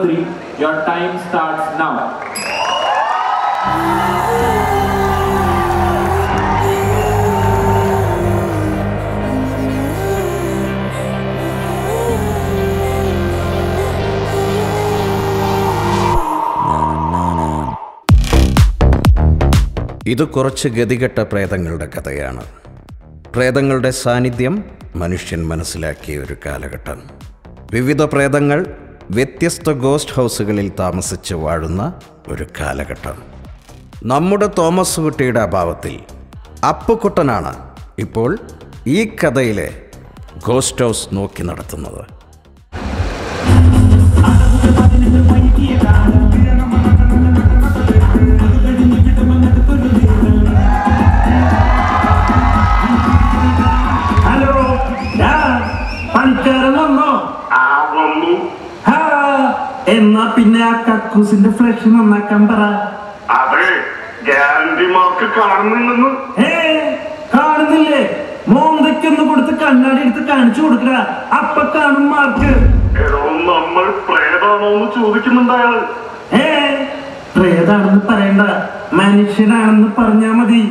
3. Your time starts now. ഇത് കുറച്ച് ഗതികെട്ട പ്രേതങ്ങളുടെ കഥയാണ്. പ്രേതങ്ങളുടെ സാന്നിധ്യം മനുഷ്യൻ മനസ്സിലാക്കിയ ഒരു കാലഘട്ടം. വിവിധ പ്രേതങ്ങൾ വ്യത്യസ്ത ഗോസ്റ്റ് ഹൗസുകളിൽ താമസിച്ച് വാഴുന്ന ഒരു കാലഘട്ടം. നമ്മുടെ തോമസ് കുട്ടിയുടെ അഭാവത്തിൽ അപ്പുക്കുട്ടനാണ് ഇപ്പോൾ ഈ കഥയിലെ ഗോസ്റ്റ് ഹൗസ് നോക്കി നടത്തുന്നത്. എന്നാ പിന്നെ ആ കക്കൂസിന്റെ ഫ്ലഷ് നന്നാക്കാൻ പറ. അതെ ഗ്യാരണ്ടിമാർക്ക് കാണുന്നില്ലെന്ന്. ഏ കാണുന്നില്ലേ? മോന്തയ്ക്കൊന്ന് കൊടുത്ത് കണ്ണാടി എടുത്ത് കാണിച്ചു കൊടുക്കുക, അപ്പൊ കാണും മാർക്ക്. നമ്മൾ പ്രേതാണോന്ന് ചോദിക്കുന്നുണ്ടായാൽ ഏ പ്രേതാണെന്ന് പറയണ്ട, മനുഷ്യനാണെന്ന് പറഞ്ഞാ മതി.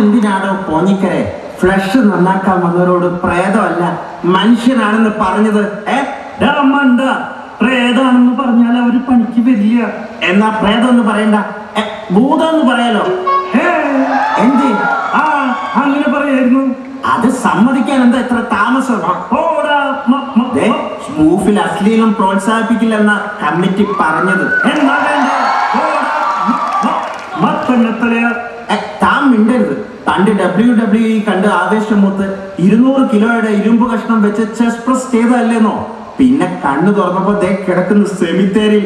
എന്തിനാണോ പോഞ്ഞിക്കരെ ഫ്ലഷ് നന്നാക്കാൻ വന്നവരോട് പ്രേതമല്ല മനുഷ്യനാണെന്ന് പറഞ്ഞത്? പ്രേതാണെന്ന് പറഞ്ഞാൽ അവര് പണിക്ക് വരില്ല. എന്നാ പ്രേതം എന്ന് പറയണ്ട, ഭൂതം എന്ന് പറയാലോ. എന്ത് ആ അങ്ങനെ പറയായിരുന്നു. അത് സമ്മതിക്കാൻ എന്താ എത്ര താമസം? സ്കൂഫിൽ അശ്ലീലം പ്രോത്സാഹിപ്പിക്കില്ലെന്ന കമ്മിറ്റി പറഞ്ഞത്. താൻ മിണ്ടരുത്. തന്റെ WWE കണ്ട് ആവേശം മുത്ത് 200 കിലോയുടെ ഇരുമ്പ് കഷ്ണം വെച്ച് ചെസ് പ്രസ് ചെയ്തതല്ലേന്നോ? പിന്നെ കണ്ണു തുറന്നപ്പോ ദേ കിടക്കുന്ന സെമിത്തേരി.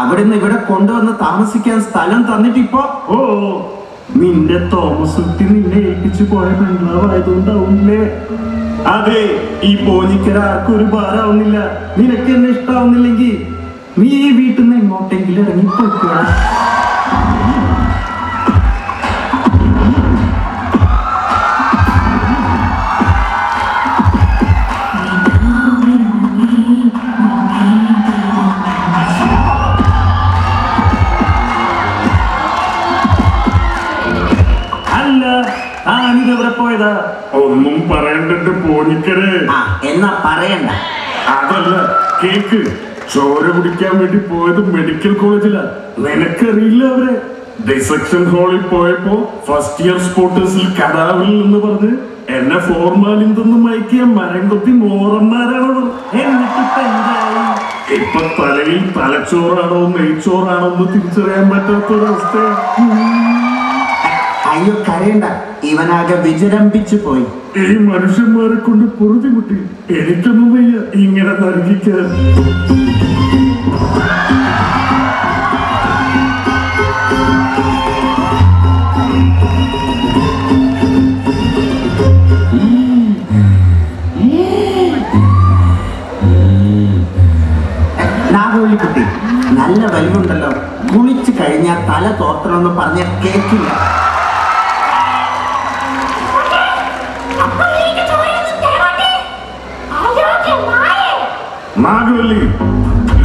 അവിടുന്ന് ഇവിടെ കൊണ്ടുവന്ന് താമസിക്കാൻ സ്ഥലം തന്നിട്ടിപ്പോ ഓ നിന്റെ തോമസുത്തി നിന്നെ ഏൽപ്പിച്ചു പോയ പെണ്ണാവായതുകൊണ്ടാവുന്നില്ലേ? അതെ, ഈ പോനിക്കര ആർക്കും ഒരു ഭാരമാവുന്നില്ല. നിനക്ക് എന്നെ ഇഷ്ടാവുന്നില്ലെങ്കിൽ നീ ഈ വീട്ടിൽ നിന്ന് എങ്ങോട്ടെങ്കിലും ഇറങ്ങിപ്പോയിക്കോ. അല്ല ആനിതെവിടെ പോയതാ? ഒന്നും പറയണ്ടിട്ട് പോണിക്കരേ. എന്നാ പറയണ്ട. അതല്ല കേക്ക് ചോര കുടിക്കാൻ വേണ്ടി പോയത് മെഡിക്കൽ കോളേജിലാ. നിനക്കറിയില്ല, അവരെ ഡിസക്ഷൻ ഹോളിൽ പോയപ്പോ ഫസ്റ്റ് ഇയർ സ്പോർട്ടേഴ്സിൽ കടാവിൽ എന്ന് പറഞ്ഞ് എന്നെ ഫോർമാലിൽ നിന്ന് മയക്കിയ മരം കൊത്തി മോറന്മാരാണോ? ഇപ്പൊ തലയിൽ തലച്ചോറാണോ നെയ്ച്ചോറാണോ എന്ന് തിരിച്ചറിയാൻ പറ്റാത്തൊരവസ്ഥ. അയ്യോ കരയണ്ട, ഇവനാകെ വിജരംഭിച്ചു പോയി. ഈ മനുഷ്യന്മാരെ കൊണ്ട് പൊറുതിമുട്ടി എനിക്കൊന്നും വയ്യ ഇങ്ങനെ നൽകിക്കാൻ. നാഗോലിക്കുട്ടി നല്ല വലിവുണ്ടല്ലോ, കുളിച്ചു കഴിഞ്ഞാൽ തല തോർത്തണമെന്ന് പറഞ്ഞാൽ കേക്കില്ല. Maguli,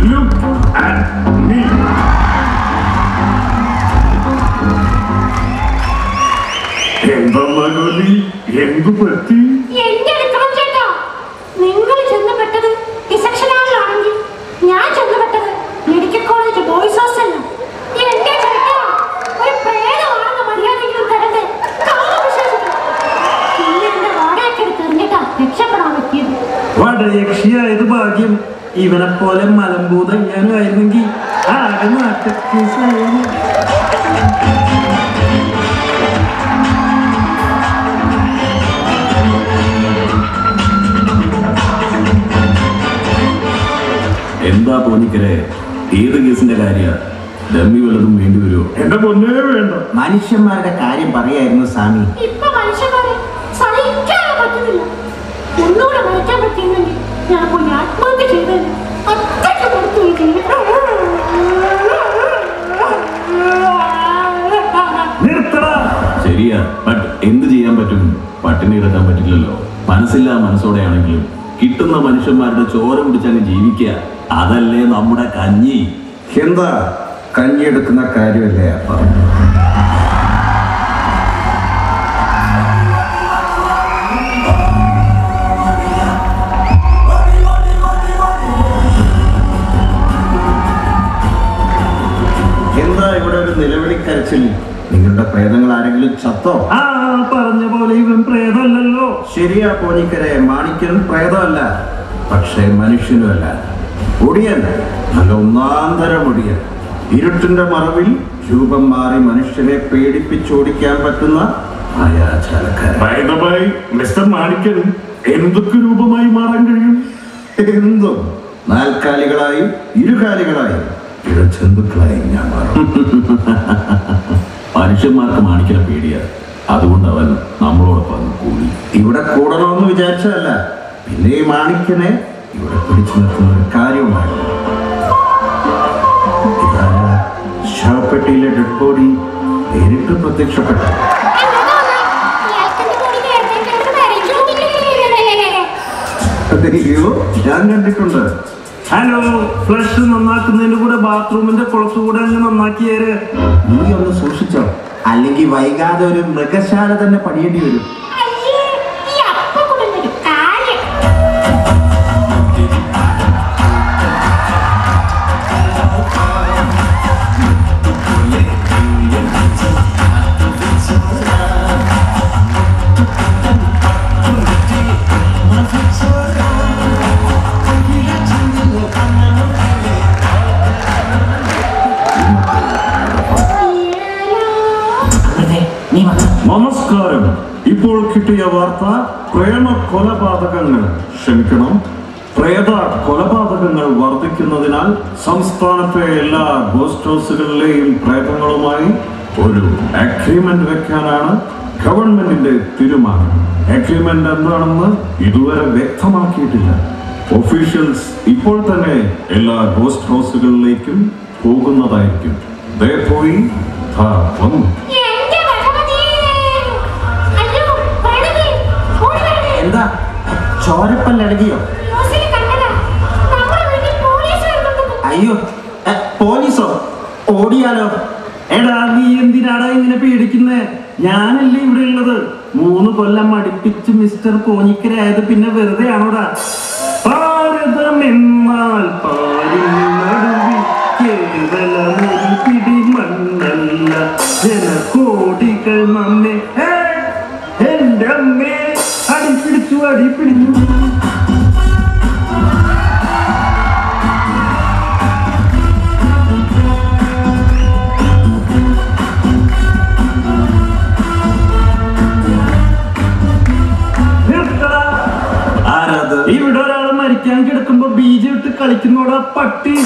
look at me. Enda Maguli, endu patti? Enda Vikram chetta, ningal chennu pettadu dissection aanangi, njan chennu pettadu medical college boys hostel. Enda chetta, oru preyada vaanu mariyadikku kadande kaala vishesham. Enda vaadakke therinjata rekshapadan vekkiyadu. Vaada yakshiya idu bhagyam. ഇവനെ പോലെ മലമ്പൂതം ഞാനായിരുന്നെങ്കിൽ ആകെ നാട്ടക്കൂസായിരുന്നു. എന്താ പോനിക്കരെ, ഏത് കേസിന്റെ കാര്യ? Dummy വല്ലതും വേണ്ടി വരുമോ? എന്റെ പൊന്നേ വേണ്ട. മനുഷ്യന്മാരുടെ കാര്യം പറയായിരുന്നു സ്വാമി. പട്ടിണി കിടക്കാൻ പറ്റില്ലല്ലോ. മനസ്സില്ല മനസ്സോടെയാണെങ്കിലും കിട്ടുന്ന മനുഷ്യന്മാരുടെ ചോര കുടിച്ചാണ് ജീവിക്കുക. അതല്ലേ നമ്മുടെ കഞ്ഞി. എന്താ കഞ്ഞി എടുക്കുന്ന കാര്യമല്ലേ? എന്താ ഇവിടെ ഒരു നിലവിളിക്കരച്ചിൽ? നിങ്ങളുടെ പ്രേതങ്ങൾ ആരെങ്കിലും ചത്തോ? പറഞ്ഞ പോലെ ഇവൻ പ്രേതമല്ലല്ലോ. ശരിയാ പോനിക്കരെ, മാണിക്കൻ പ്രേതമല്ല, പക്ഷേ മനുഷ്യനുമല്ല, ഒടിയൻ. നല്ല ഒന്നാന്തരം ഒടിയൻ. ഇരുട്ടിന്റെ മറവിൽ രൂപം മാറി മനുഷ്യനെ പേടിപ്പിച്ചോടിക്കാൻ പറ്റുന്ന മാണിക്കൻ എന്തൊക്കെ രൂപമായി മാറാൻ കഴിയും? എന്തും. നാൽക്കാലികളായി, ഇരുകാലികളായി, ഇഴജന്തുക്കളായി ഞാൻ മാറും. മനുഷ്യന്മാർക്ക് മാണിക്കനെ പേടിയാണ്. അതുകൊണ്ട് അവൻ നമ്മളോടൊപ്പം കൂടി. ഇവിടെ കൂടണമെന്ന് വിചാരിച്ചതല്ല, പിന്നെ ഈ മാണിക്കനെ ഇവിടെ പിടിച്ചു നിർത്തുന്ന ഒരു കാര്യമാണ്. ശവപ്പെട്ടിയിലെ ഡെഡ് ബോഡി നേരിട്ട് പ്രത്യക്ഷപ്പെട്ടു. ഞാൻ കണ്ടിട്ടുണ്ട്. ഹലോ, ഫ്ലഷ് നന്നാക്കുന്നതിന്റെ കൂടെ ബാത്റൂമിന്റെ കുളത്തുകൂടെ നന്നാക്കിയേര്. നീ ഒന്ന് സൂക്ഷിച്ചോ, അല്ലെങ്കിൽ വൈകാതെ ഒരു മൃഗശാല തന്നെ പണിയേണ്ടി വരും. നമസ്കാരം. ഇപ്പോൾ കിട്ടിയ വാർത്ത, പ്രേമ കൊലപാതകങ്ങൾ, ക്ഷമിക്കണം, പ്രേത കൊലപാതകങ്ങൾ വർദ്ധിക്കുന്നതിനാൽ സംസ്ഥാനത്തെ എല്ലാ ഗോസ്റ്റ് ഹൗസുകളിലെയും പ്രേതങ്ങളുമായി ഒരു അഗ്രിമെന്റ് വെക്കാനാണ് ഗവൺമെന്റിന്റെ തീരുമാനം. അഗ്രിമെന്റ് എന്താണെന്ന് ഇതുവരെ വ്യക്തമാക്കിയിട്ടില്ല. ഒഫീഷ്യൽസ് ഇപ്പോൾ തന്നെ എല്ലാ ഗോസ്റ്റ് ഹൗസുകളിലേക്കും പോകുന്നതായിരിക്കും. ദയവായി ചോരപ്പല്ലടകിയോ? അയ്യോ, പോലീസോ? ഓടിയാലോ? എടാ, നീ എന്തിനാടാ ഇങ്ങനെ പേടിക്കുന്നേ? ഞാനല്ലേ ഇവിടെ ഉള്ളത്. 3 കൊല്ലം അടുപ്പിച്ച് മിസ്റ്റർ കോഞ്ഞിക്കരായത് പിന്നെ വെറുതെ ആണോടാ? ഭാരതമെന്നാൽ മണ്ണല്ല, ജനകോടികൾ നമ്മെ എന്റെ അമ്മേ അടിപ്പിടിച്ചു അടിപ്പിടിച്ചു. ഇവിടെ ഒരാൾ മരിക്കാൻ കിടക്കുമ്പോ ബീജം ഇട്ട് കളിക്കുന്നോടാ പട്ടി.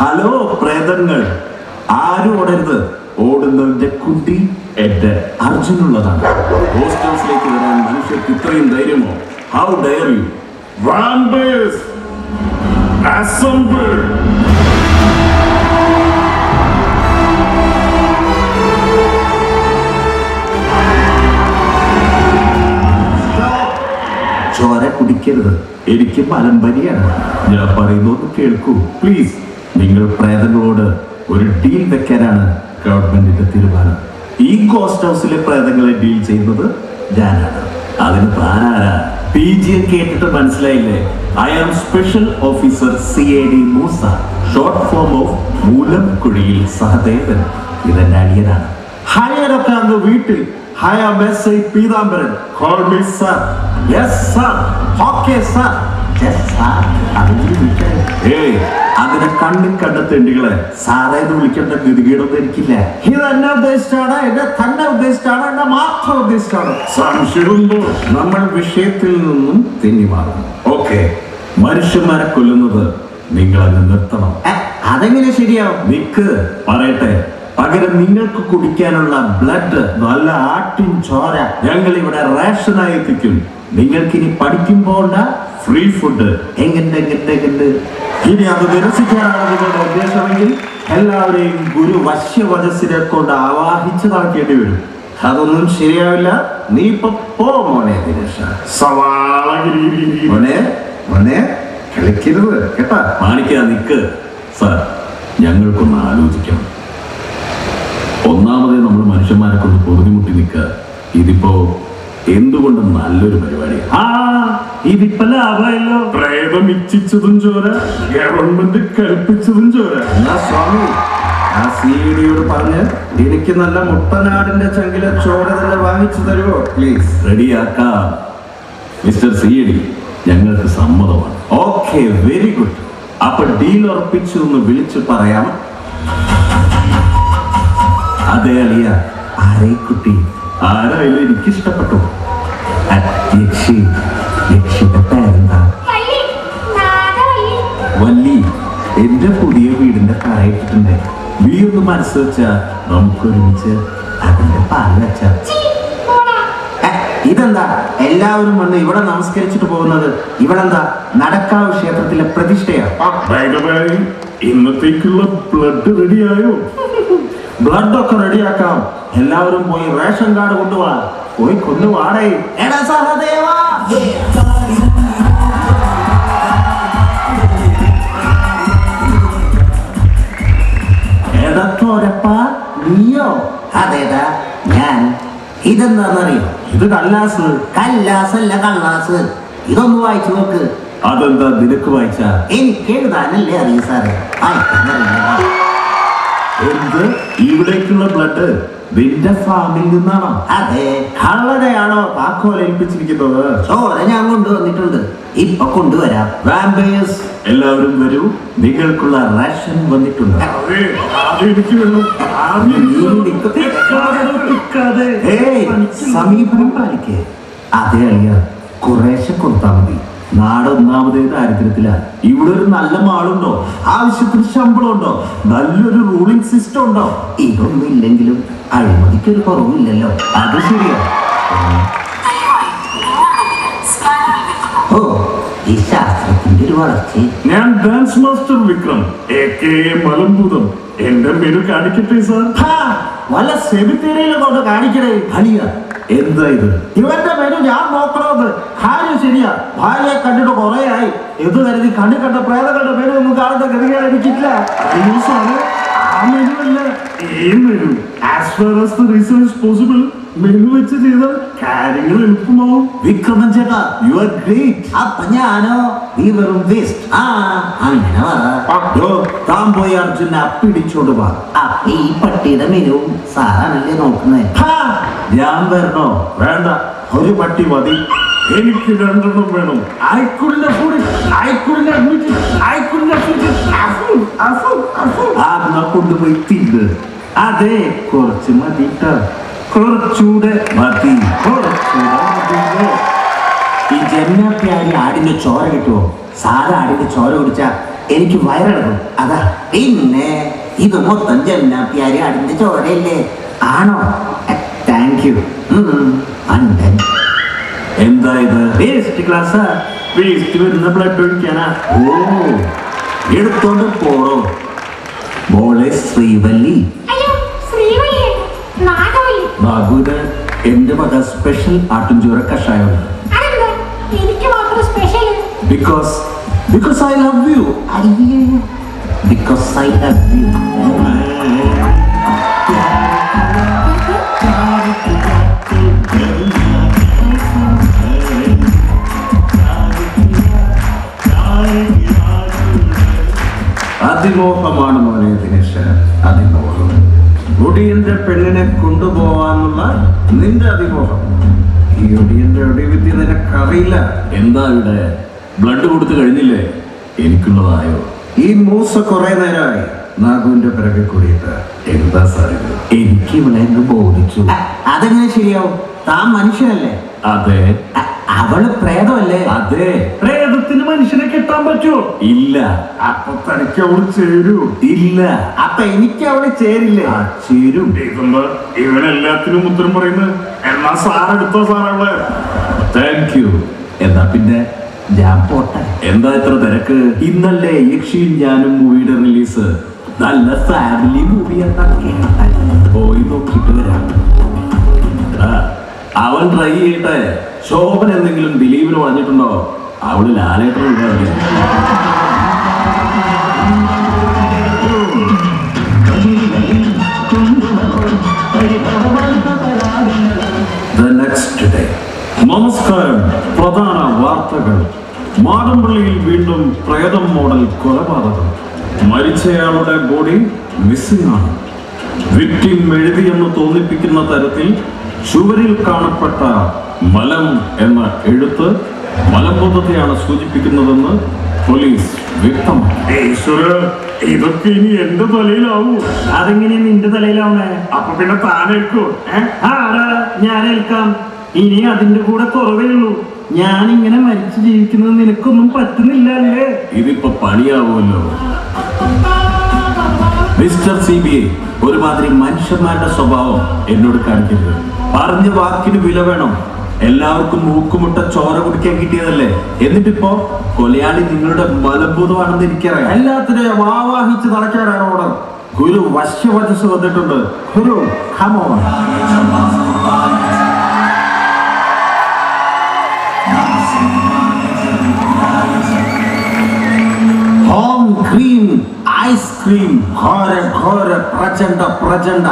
ഹലോ പ്രേതങ്ങൾ, ആരും ഓടരുത്. ഓടുന്നതിന്റെ കുട്ടി എന്റെ അർജുനുള്ളതാണ്. ഗോസ്റ്റ് ഹൗസിലേക്ക് വരാൻ മനുഷ്യർക്ക് ഇത്രയും ധൈര്യമോ? How dare you? Vampires assemble. ചോര കുടിക്കരുത്, എനിക്ക് മലമ്പനിയാണ്. ഞാൻ പറയുന്നൊന്ന് കേൾക്കൂ പ്ലീസ്. നിങ്ങൾ പ്രേതങ്ങളോട് ഒരു ഡീൽ വെക്കാനാണ് ഗവൺമെന്റിന്റെ തീരുമാനം. ഈ ഗോസ്റ്റ് ഹൗസിലെ പ്രേതങ്ങളെ ഡീൽ ചെയ്യുന്നത് ഞാനാണ്. അതിന് താനാരാ? പി ജി കേട്ടിട്ട് മനസ്സിലായില്ലേ? I am special officer CID Moosa, short form of മൂലം കുഴിയിൽ സഹദേവൻ. ഇതെന്റെ അടിയനാണ്. ഹയടൊക്കെ അങ്ങ് വീട്ടിൽ ഹയ മെസ് Peethambaran. Call me sir. Yes sir. Okay sir. അതിനെ കണ്ണും കണ്ട തെണ്ടികളെ സാറേ എന്ന് വിളിക്കേണ്ട ഗതികേടൊന്നും എനിക്കില്ല. ഇത് എന്നെ ഉദ്ദേശിച്ചാണ്, എന്നെ തന്നെ ഉദ്ദേശിച്ചാണ്, എന്നെ മാത്രം ഉദ്ദേശിച്ചാണ്. സംശയമുണ്ടോ? നമ്മൾ വിഷയത്തിൽ നിന്നും തെന്നി മാറും. ഓക്കെ, മനുഷ്യന്മാരെ കൊല്ലുന്നത് നിങ്ങളെന്നെ നിർത്തണം. അതെങ്ങനെ ശരിയാവും? നിക്ക് പറയട്ടെ. പകരം നിങ്ങൾക്ക് കുടിക്കാനുള്ള ബ്ലഡ്, നല്ല ആട്ടിൻ ചോര ഞങ്ങൾ ഇവിടെ റേഷനായി എത്തിക്കും. നിങ്ങൾക്കിനി പഠിക്കുമ്പോൾ ഫ്രീ ഫുഡ് എങ്ങനെ ഇനി അത് നിരസിക്കാനാണ് നിങ്ങളുടെ ഉദ്ദേശമെങ്കിൽ എല്ലാവരെയും ഗുരു വശ്യവജസിനെ കൊണ്ട് ആവാഹിച്ചതാക്കേണ്ടി വരും. അതൊന്നും ശരിയാവില്ല. നീ ഇപ്പൊ പോ മോനെ ദിനേശ, മോനെ മോനെ കളിക്കരുത് കേട്ടാ, മാണിക്കാ നിക്ക്. സാർ, ഞങ്ങൾക്കൊന്ന് ആലോചിക്കണം. ഒന്നാമതേ നമ്മൾ മനുഷ്യന്മാരെ കൊണ്ട് പൊറുതിമുട്ടി നിൽക്കുക. ഇതിപ്പോ എന്തുകൊണ്ട് നല്ലൊരു പരിപാടി. ആ ഇതിപ്പോ ലാഭമല്ലോ, പ്രേതം ഇച്ഛിച്ചതും ചോര, ഗവൺമെന്റ് കൽപ്പിച്ചതും ചോര. സ്വാമി ആ സിഡിയോട് പറഞ്ഞ് എനിക്ക് നല്ല മുട്ടനാടിന്റെ ചങ്കിലെ ചോര തന്നെ വാങ്ങിച്ചു തരുമോ പ്ലീസ്? റെഡിയാക്കാം മിസ്റ്റർ സി ഡി, ഞങ്ങൾക്ക് സമ്മതമാണ്. Okay, very good. അപ്പൊ ഡീൽ ഉറപ്പിച്ചു എന്ന് വിളിച്ചു പറയാം. അതെ അളിയ, ആരേ കുട്ടി ആരായാലും എനിക്കിഷ്ടപ്പെട്ടു. വല്ലി എന്റെ പുതിയ വീടിന്റെ കായിട്ടുണ്ട്. വീട് മനസ്സ് വെച്ചാ നമുക്ക് ഒരുമിച്ച് അതിന്റെ പാലച്ചാ. ഇതെന്താ എല്ലാവരും വന്ന് ഇവിടെ നമസ്കരിച്ചിട്ട് പോകുന്നത്? ഇവിടെന്താ നടക്കാവ് ക്ഷേത്രത്തിലെ പ്രതിഷ്ഠയാ. ഇന്നത്തേക്കുള്ള ബ്ലഡ് റെഡിയായോ? ബ്ലഡ് ഒക്കെ റെഡിയാക്കാം. എല്ലാവരും പോയി റേഷൻ കാർഡ് കൊണ്ടുവാ, പോയി കൊണ്ടുവാടേ. എടാ സഹദേവ, എടത്തോരപ്പ നീയോ? അതേടാ ഞാൻ. ഇതെന്താന്നറിയോ? ഇത് കല്ലാസ്. കല്ലാസല്ല കള്ളാസ്. ഇതൊന്ന് വായിച്ചു നോക്ക്. അതെന്താ നിനക്ക് വായിച്ച? എനിക്ക് എഴുതാനല്ലേ അറിയ സാറേ. എന്ത് ഇവിടേക്കുള്ള ബ്ലഡ് നിന്റെ ഫാമിൽ നിന്നാണോ? അതെ. കള്ളടയാണോ താക്കോൽ ഏൽപ്പിച്ചിരിക്കുന്നത്? ചോര ഞാൻ കൊണ്ടുവന്നിട്ടുണ്ട്, ഇപ്പൊ കൊണ്ടുവരാം. വാമ്പയേഴ്സ് എല്ലാവരും വരൂ, നിങ്ങൾക്കുള്ള റേഷൻ വന്നിട്ടുണ്ട്. സമീപനം പാലിക്കേ. അതെ അളിയ, കുറേശ്ശെ കൊടുത്താൽ മതി. നാട് ഒന്നാമതേ ദാരിദ്ര്യത്തില. ഇവിടെ ഒരു നല്ല മാളുണ്ടോ? ആവശ്യത്തിന് ശമ്പളം ഉണ്ടോ? നല്ലൊരു റൂളിംഗ് സിസ്റ്റം ഉണ്ടോ? ഇതൊന്നും ഇല്ലെങ്കിലും അഴിമതിക്ക് ഒരു കുറവില്ലല്ലോ. അത് ശരിയാ. ഓ, ഈ ശാസ്ത്രത്തിന്റെ ഒരു വളർച്ച. ഞാൻ ഡാൻസ് മാസ്റ്റർ വിക്രം മലമ്പൂതം. എന്റെ പേര് കാണിക്കട്ടെ സാർ. വല്ല സെമിത്തേരിയിലും കൊണ്ട് കാണിക്കണേ. അളിയ എന്താ ഇത്? ഇവന്റെ പേര് ഞാൻ നോക്കണത്. കാര്യം ശരിയാ, ഭാര്യയെ കണ്ടിട്ട് കൊറേ ആയി. എന്ത് കരുതി കണ്ടു കണ്ട പ്രേതകളുടെ പേര് ഒന്നും കാണുന്ന കരുതിയാൽ എനിക്കില്ല. വിക്രമൻ ചേട്ടാ, യു ആർ ഗ്രേറ്റ്. അപ്പൊ ഞാനോ? നീ വെറും വേസ്റ്റ്. ആ അങ്ങനെ താൻ പോയി അർജുനെ അപ്പിടിച്ചോണ്ട് വാ. അപ്പൊ ഈ പട്ടിയുടെ മെനുവും സാറാണല്ലേ നോക്കുന്നേ? ഞാൻ വരണോ? വേണ്ട, ഒരു പട്ടി മതി. എനിക്ക് രണ്ടെണ്ണം വേണം. കൊണ്ടുപോയി തിന്ന്. അതെ, കുറച്ച് മതി, കുറച്ചൂടെ മതി. ഈ ജന്മത്തെ ആടി ആടിന്റെ ചോര കിട്ടുമോ? സാധാ ആടിന്റെ ചോര കുടിച്ചാ എനിക്ക് വയറിളകും. അതാ പിന്നെ ഇത് മൊത്തം ജന്മത്തെ ആടിന്റെ ചോരയല്ലേ? ആണോ? Thank you. എന്തായത്? Waste class. വേസ്റ്റ് വരുന്ന ബ്ലഡ് ഒഴിക്കാനാ? ഓ, എടുത്തോണ്ട് പോണോ മോളെ? ശ്രീവല്ലി ബാബുവിന് എന്റെ മക സ്പെഷ്യൽ ആട്ടുംചൂര കഷായം. Because I love you. Because I love you. അതിമോഹമാണ് മോനെ ദിനേശ്, അതിമോഹം. ഒടിയന്റെ പെണ്ണിനെ കൊണ്ടുപോവാന്നുള്ള നിന്റെ അതിമോഹം. ഈ ഒടിയന്റെ ഒടിവിദ്യ നിനക്കറിയില്ല. എന്താ ഇവിടെ ബ്ലഡ് കൊടുത്തു കഴിഞ്ഞില്ലേ? എനിക്കുള്ളതായോ? ഈ മൂസ കുറെ നേരമായി നാഗുവിന്റെ പിറകെ കൂടിയിട്ട്. എന്താ സാധ്യത? എനിക്ക് ഇവിടെ എന്ത് ബോധിച്ചു. അതെങ്ങനെ ശരിയാവും? താൻ മനുഷ്യനല്ലേ? അതെ. അവള് പ്രേതമല്ലേ? അതെ. പ്രേതത്തിന് മനുഷ്യനെ കിട്ടാൻ പറ്റുമോ? ഇല്ല. അപ്പൊ തനിക്ക് അവള് ചേരൂ? ഇല്ല. അപ്പൊ എനിക്ക് അവള് ചേരില്ലേ? ചേരും. ഇവനെല്ലാത്തിനും ഉത്തരം പറയുന്നത്. എന്നാ സാറെടുത്തോ? സാറവള് താങ്ക് യു. എന്നാ പിന്നെ ഞാൻ പോട്ടെ. എന്താ ഇത്ര തിരക്ക്? ഇന്നല്ലേ യക്ഷിയും ഞാനും മൂവിയുടെ റിലീസ്. നല്ല ഫാമിലി മൂവിയാ. പോയി നോക്കിട്ട് വരാം. I will try it. So open and believe it or not, I will allow it. The next day, Namaskaram, Pradhana Vartagal, Madambalil Vindum Prayadam Model Korapadam, Marichayalude Body, Missing Ana, Victim Medidi and Toni Pikina Taratil, Suvaril Kanapata, Malam Emma Editha, Malapodati and Suji Pikinadana, Police, Victim. Hey, sir. I don't think he ended the lila. I think he ended the lila. Up in a panel coat. Hara, Yanel come. In here, I think the good of Corvelu. Yanning and a match, you can only come but to Miller. Is it Papania or no? Mr. CB, Urabadri Mansha Mata Sobao, Edward Kantil. Pardi Varkin Villavano. എല്ലാവർക്കും മൂക്കുമുട്ട ചോര കുടിക്കാൻ കിട്ടിയതല്ലേ എന്നിട്ടിപ്പോ കൊലയാളി നിങ്ങളുടെ ബലഭൂതമാണെന്ന് എനിക്കറിയാം എല്ലാത്തിനെ വാവാഹിച്ച് നടക്കാനാണ് order ഗുരു വശ്യവജസ് വന്നിട്ടുണ്ട് ഗുരു come on home cream ice cream ഘോര ഘോര പ്രചണ്ഡ പ്രചണ്ഡ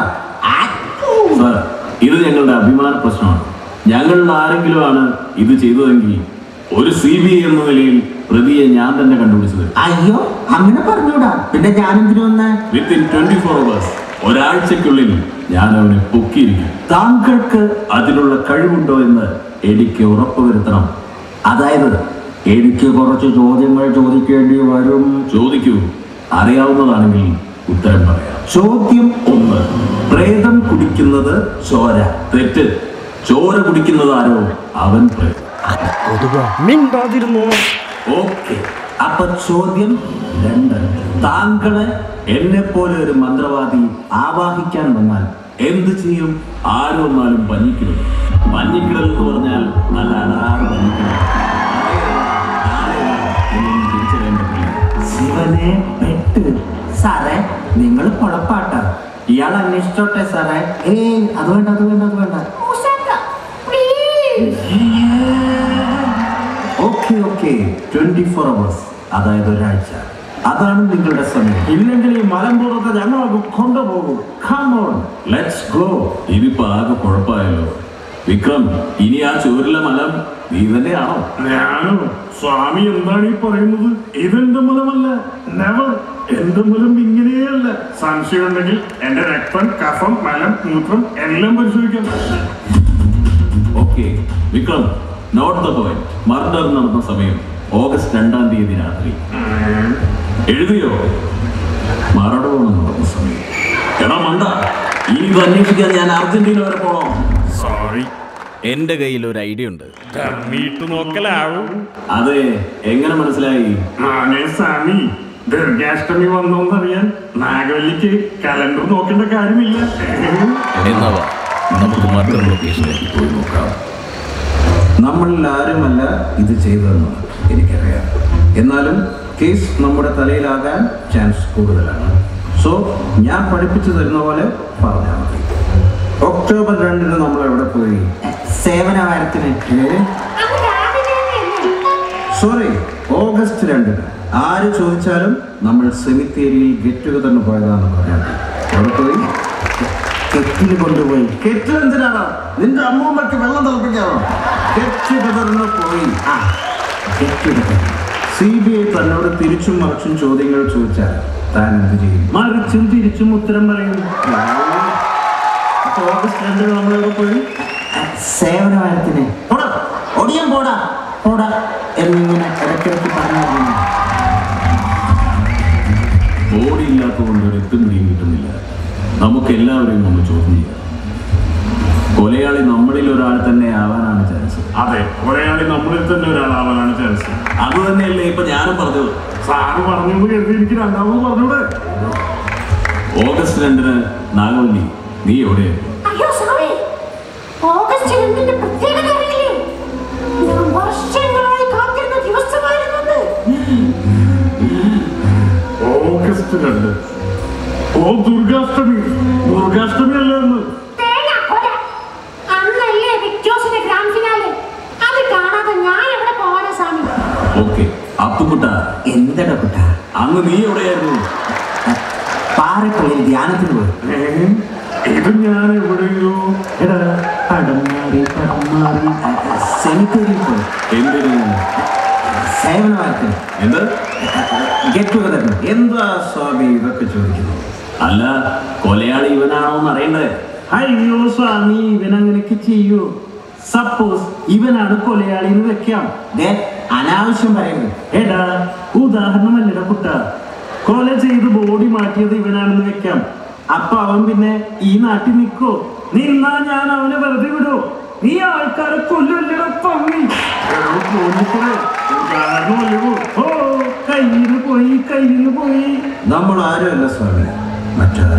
സർ ഇത് ഞങ്ങളുടെ അഭിമാന പ്രശ്നമാണ് Yangal Narangiluana, Idu Chedangi, or CV and Lil, Pradi and Yan and the Kandu. Ayo, I'm in a Parnuda, Pindakan. Within 24 hours, or I'll check your limb, Yana Puki, Tanker, Adilula Karimundo in the Edike Ropavetram, Ada, Edike Gorocho, Jodimar, Jodikadi, Varum, Jodiku, Ariago Anami, Uttarmaya, Jodim Omer, Braden Kudikinada, Sora, Threated. Chora Kudikinadaro, Avan Pray. Okay, Upper Sodium, London, Tankana, Ennepolar Mandravati, Avahikan Manan, Endicium, Aro Malam Panicul, Panicul Cornell, Alana, Sivane, Pet, Sare, Ningal Polapata, Yana Nistota Sare, eh, Advana. Okay, 24 hours. That is the Raja. That is the Raja. Come on, let's go. This is Vikram, this is Malam. Swami, even the Malamala. Never. In the Mulam Ingenial, Sanshir Nagel, and a Rakpan, Kafam, Malam, Mutram, and Lambersugan. Okay, Vikram, not the boy. Murder Narna Samayam, August 2nd, the Rathri. Edio Maradona Samayam. Kanamanda, Ivanishkan and Argentina are wrong. Sorry. End the Gailo Radiant. Meet to Nokalau. Are they Engamaslai? Anesami. Their gastronomy on the real Nagaliki, Calendar Nokan Academy. നമുക്ക് മറ്റൊരു ലൊക്കേഷനിലേക്ക് പോയി നോക്കാം നമ്മളിൽ ആരുമല്ല ഇത് ചെയ്തതെന്ന് എനിക്കറിയാം എന്നാലും കേസ് നമ്മുടെ തലയിലാകാൻ ചാൻസ് കൂടുതലാണ് സോ ഞാൻ പഠിപ്പിച്ചു തരുന്ന പോലെ പറഞ്ഞാൽ മതി ഒക്ടോബർ 2ന് നമ്മൾ എവിടെ പോയി സേവനവാരത്തിന് സോറി ഓഗസ്റ്റ് 2ന് ആര് ചോദിച്ചാലും നമ്മൾ സെമിത്തേരിയിൽ ഗെറ്റ് ടുഗദർ എന്ന് പോയതാണ് പറയാൻ അവിടെ പോയി Kettle and the other. Then the moment to Velanda together. Get together no coin. Ah, get together. CBA for another Pirichum merchant choosing her to chat. Than the Marchum Pirichumutramari. August and the number coin. At 7 hours. Hoda, Odium Boda, Hoda, Elmina, Electric Panama. Boarding up on the return to Miller. നമുക്കെല്ലാവരെയും നമ്മൾ ചോദ്യം ചെയ്യാം കൊലയാളി നമ്മളിൽ ഒരാൾ തന്നെ ആവാനാണ് chance അതെ കൊലയാളി നമ്മളിൽ തന്നെ ഒരാളാവാനാണ് ചാൻസ് അത് തന്നെയല്ലേ ഇപ്പൊ ഞാനും പറഞ്ഞു സാറ് പറഞ്ഞു എനിക്ക് രണ്ടാമത് പറഞ്ഞൂടെ ഓഗസ്റ്റ് 2ന് നാഗവല്ലി നീ എവിടെയായിരുന്നു August 2 Oh, Durgastami! Durgastami alone! Tell me, Akoda! Anna Okay. Up to Buddha. In the Buddha. I'm going to be aware of you. Suppose even a Koleali in the camp, that announcement Eda, Uda Hanuma Leraputa, College Edu Bodi Marty, even I'm in the camp, Apa Ambine, Ina Timiko, Nilana, never do. We are Karakul little for me. Oh, Kayi, number other sorry, Matara.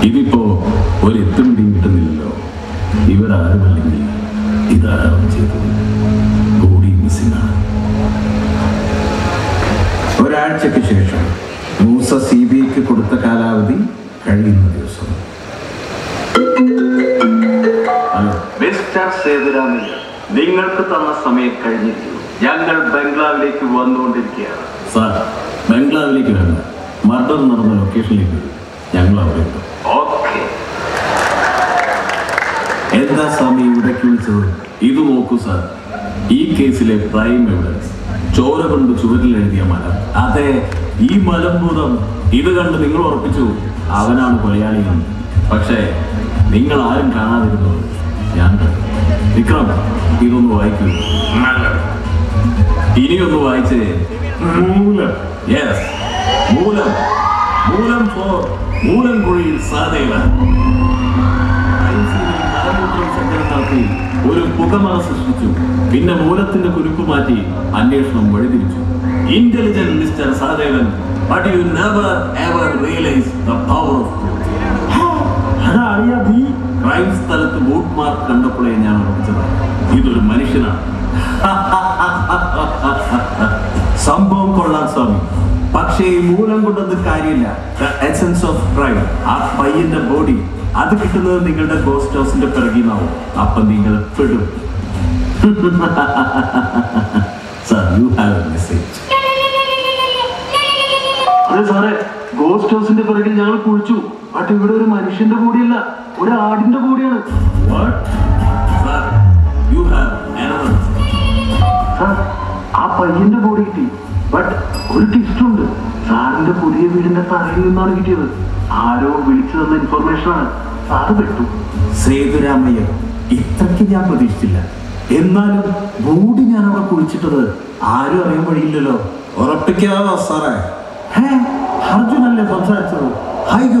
Ibipo, or it couldn't be Iver are willing, either of Chetu, Bodi Missina. Or add Chekisha, Musa CB Kurta Kalavadi, Kali Muduso. Mr. Severamia, Dinger Kutama Same Kali, younger Bangla Lake one noted care. Sir, Bangla Lake, Mother Normal occasionally, Yangla Lake. Okay. Enda Sami would accuse her, Idu Mokusa, E. Casile prime members, Chorakan to Chuvital and Yamada, Ate, E. Madam Budam, either under Ningo or Pichu, Avanan Korean, Pakshay, Ningal Iron Kana, Yanda, Vikram, Idu no Aiku, Mala, Idu no Aiche, Mula, yes, Mula, Mulam for Mulam Guril Sadeva. Pokemon Susu, Pinna Muratin Kurukumati, and there's no worthy. Intelligent Mr. Sadavan, but you never ever realize the power of truth. Hararia B. Crime started to boot mark contemporary Yamaka. He was a Manishina. Some bomb Kola Sami. Pakshe Mulanguda the Karila, the essence of crime, are fire in the body. That's why you have a ghost house in the Pergina. Sir, you have a message. Sir, ghost house in the Pergina. But you don't have a machine in the Budilla. You have in the Budilla. What? Sir, you have errors. Sir, you have in the Budilla. But you have to do it. I don't believe some information. Say the Ramaya, Itakiyapodistilla. In my booting another Pulchither, I don't remember Illo or a Pekava Sarai. Hey, Harjuna Lefansato, I go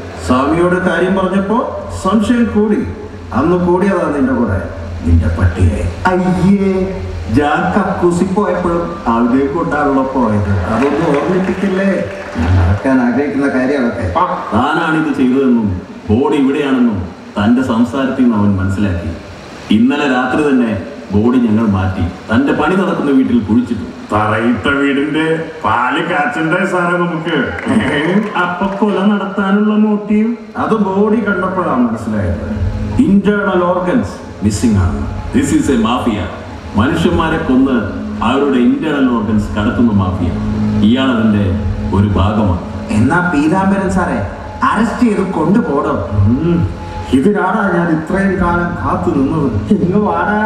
Samioda Karim Barnapo, Sunshine Kodi, and the Kodia in the Buddha. Indapati. Aye, Jaka Kusipo, Aldeko Darlopo, I don't know how many people. Can I take the carrier? Rana is the children, Bodi Vidiano, Thunder Samsar Tim on Mansalaki. In the latter than a Bodi Younger Marty, Thunder Panita Kunavitil Puritu. Taraita Vidinde, Palikats and Sarabuke. Apocola Tanula motive, other Bodi Kandapram slide. Internal organs missing. This is a mafia. Manishumare Kunda, I would internal organs Karatuma mafia. Yana than there. ഒരു ഭാഗമാണ് എന്നാ പീതാംബരൻ സാറേ arrest ചെയ്തു കൊണ്ടുപോടും ഇതിനാണ് ഞാൻ ഇത്രയും കാലം കാത്തു നിന്നത് ഇങ്ങോ വാടാ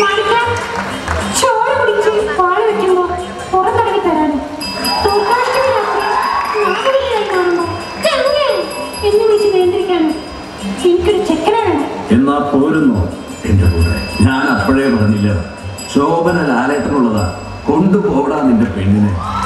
മാണിക്കം ചോറ് കുടിച്ച് പാല് വെക്കുമ്പോൾ പുറത്തിറങ്ങി തരാൻ തോക്കാഷ്ടമി രാത്രി Pogan and Alatanula, Kundu Pogan in the Penine.